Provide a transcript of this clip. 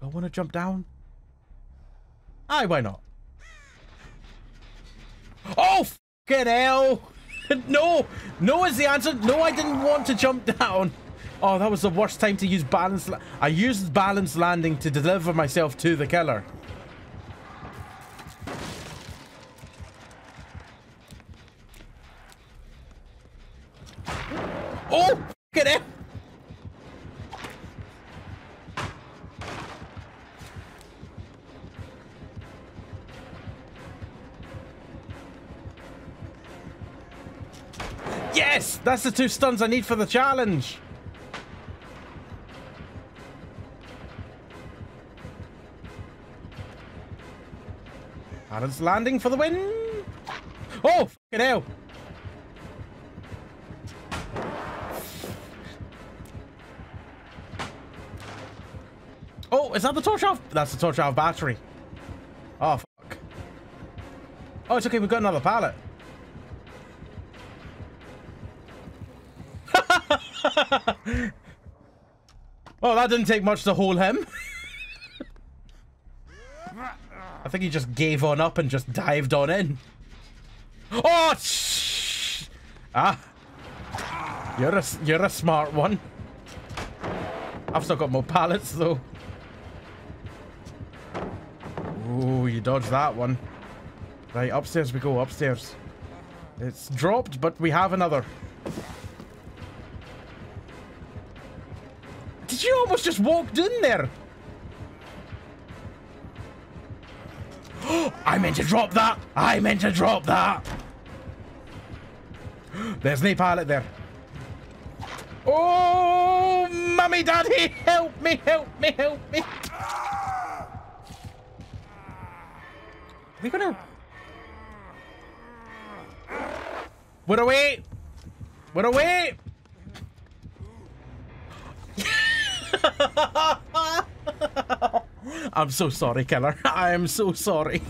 Do I want to jump down? Aye, why not? Oh, fucking hell. No, no is the answer. No, I didn't want to jump down. Oh, that was the worst time to use balance. I used balance landing to deliver myself to the killer. Oh, fucking hell. Yes! That's the two stuns I need for the challenge! Balance landing for the win! Oh, fucking hell! Oh, is that the torch off? That's the torch off battery. Oh, fuck. Oh, it's okay, we've got another pallet. Oh, that didn't take much to hold him. I think he just gave on up and just dived on in. Oh, you're a smart one. I've still got more pallets though. Oh, you dodged that one. Right, upstairs we go. Upstairs. It's dropped, but we have another. Did you almost just walked in there? I meant to drop that. I meant to drop that. There's no pallet there. Oh, mummy, daddy, help me, help me, help me. Are they gonna... We're away. We're away. I'm so sorry, killer. I am so sorry.